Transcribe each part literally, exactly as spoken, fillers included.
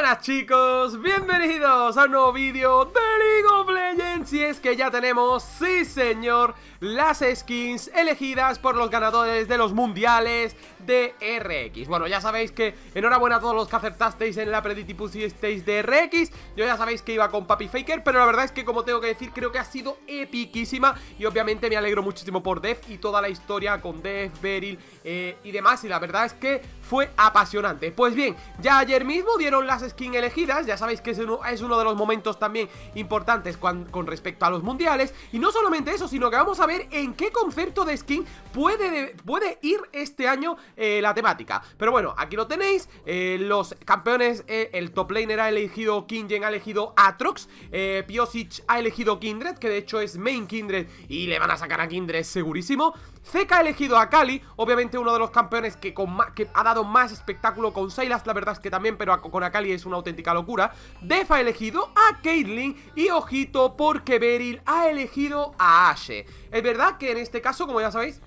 Buenas chicos, bienvenidos a un nuevo vídeo de League of Legends. Y es que ya tenemos, sí señor, las skins elegidas por los ganadores de los mundiales de D R X. Bueno, ya sabéis que enhorabuena a todos los que acertasteis en la Preditypus y estéis de D R X. Yo ya sabéis que iba con Papi Faker, pero la verdad es que, como tengo que decir, creo que ha sido epiquísima. Y obviamente me alegro muchísimo por Dev y toda la historia con Dev, Beryl eh, y demás. Y la verdad es que fue apasionante. Pues bien, ya ayer mismo dieron las skins elegidas. Ya sabéis que es uno, es uno de los momentos también importantes con, con respecto a los mundiales. Y no solamente eso, sino que vamos a ver en qué concepto de skin puede, puede ir este año eh, la temática. Pero bueno, aquí lo tenéis. eh, Los campeones, eh, el top laner ha elegido Kingen, ha elegido Aatrox, eh, Pyosik ha elegido Kindred, que de hecho es main Kindred y le van a sacar a Kindred segurísimo. Zeke ha elegido a Akali, obviamente uno de los campeones que, con más, que ha dado más espectáculo con Silas, la verdad es que también, pero con Akali es una auténtica locura. Dev ha elegido a Caitlyn y ojito, porque Beryl ha elegido a Ashe. Es verdad que en este caso, como ya sabéis,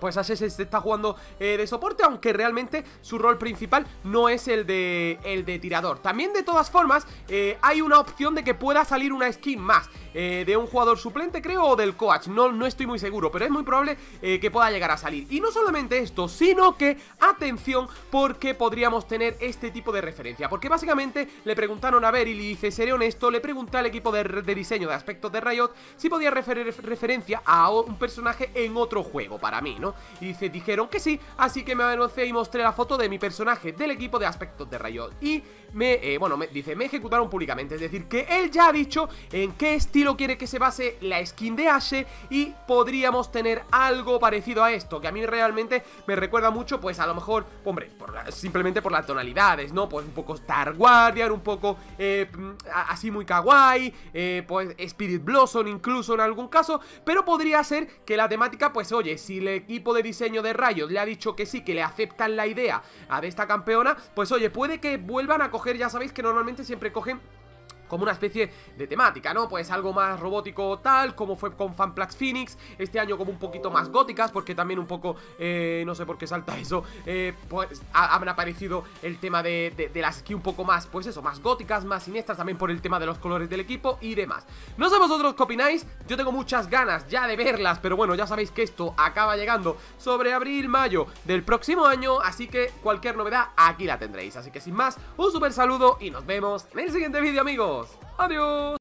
pues Ashe se está jugando eh, de soporte, aunque realmente su rol principal no es el de, el de tirador. También, de todas formas, eh, hay una opción de que pueda salir una skin más eh, de un jugador suplente, creo, o del coach. No, no estoy muy seguro, pero es muy probable eh, que pueda llegar a salir. Y no solamente esto, sino que, atención, porque podríamos tener este tipo de referencia. Porque básicamente le preguntaron a Beryl y dice, seré honesto, le pregunté al equipo de, de diseño de aspectos de Riot si podía referir referencia a un personaje en otro juego para mí, ¿no? Y dice, dijeron que sí, así que me avancé y mostré la foto de mi personaje del equipo de aspectos de Riot. Y me, eh, bueno, me, dice, me ejecutaron públicamente. Es decir, que él ya ha dicho en qué estilo quiere que se base la skin de Ashe, y podríamos tener algo parecido a esto, que a mí realmente me recuerda mucho, pues a lo mejor, hombre, por la, simplemente por las tonalidades, ¿no? Pues un poco Star Guardian, un poco eh, así muy kawaii, eh, pues Spirit Blossom incluso en algún caso. Pero podría ser que la temática, pues oye, si le equipo de diseño de Riot le ha dicho que sí, que le aceptan la idea a de esta campeona, pues oye, puede que vuelvan a coger, ya sabéis que normalmente siempre cogen como una especie de temática, ¿no? Pues algo más robótico tal, como fue con FanPlex Phoenix, este año como un poquito más góticas, porque también un poco, eh, no sé por qué salta eso, eh, pues ha, han aparecido el tema de, de, de las skins un poco más, pues eso, más góticas, más siniestras, también por el tema de los colores del equipo y demás. No sé vosotros qué opináis, yo tengo muchas ganas ya de verlas, pero bueno, ya sabéis que esto acaba llegando sobre abril, mayo del próximo año, así que cualquier novedad aquí la tendréis. Así que sin más, un súper saludo y nos vemos en el siguiente vídeo, amigos. Adiós.